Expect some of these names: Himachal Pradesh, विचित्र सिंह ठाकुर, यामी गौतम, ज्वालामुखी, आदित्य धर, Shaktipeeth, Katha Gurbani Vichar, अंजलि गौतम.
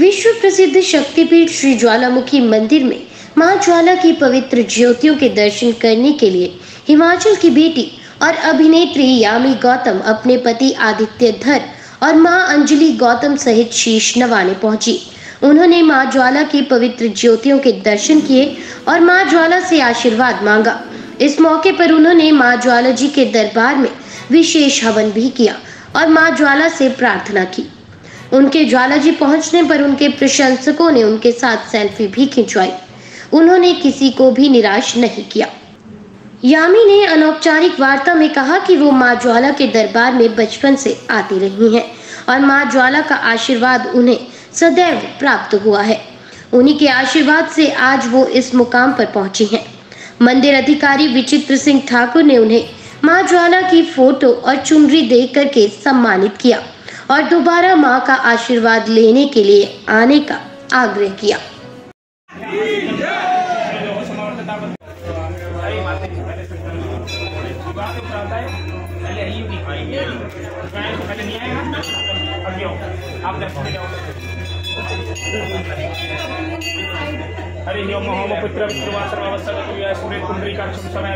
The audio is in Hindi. विश्व प्रसिद्ध शक्तिपीठ श्री ज्वालामुखी मंदिर में मां ज्वाला की पवित्र ज्योतियों के दर्शन करने के लिए हिमाचल की बेटी और अभिनेत्री यामी गौतम अपने पति आदित्य धर और मां अंजलि गौतम सहित शीश नवाने पहुंची। उन्होंने मां ज्वाला की पवित्र ज्योतियों के दर्शन किए और मां ज्वाला से आशीर्वाद मांगा। इस मौके पर उन्होंने मां ज्वाला जी के दरबार में विशेष हवन भी किया और मां ज्वाला से प्रार्थना की। उनके ज्वाला जी पहुंचने पर उनके प्रशंसकों ने उनके साथ सेल्फी भी खिंचवाई। उन्होंने किसी को भी निराश नहीं किया। यामी ने अनौपचारिक वार्ता में कहा कि वो मां ज्वाला के दरबार में बचपन से आती रही हैं और मां ज्वाला का आशीर्वाद उन्हें सदैव प्राप्त हुआ है। उन्हीं के आशीर्वाद से आज वो इस मुकाम पर पहुंची हैं। मंदिर अधिकारी विचित्र सिंह ठाकुर ने उन्हें मां ज्वाला की फोटो और चुनरी देख करके सम्मानित किया और दोबारा मां का आशीर्वाद लेने के लिए आने का आग्रह किया। हरि ओम महोम पुत्र सूर्य कुंडली का शुभ समय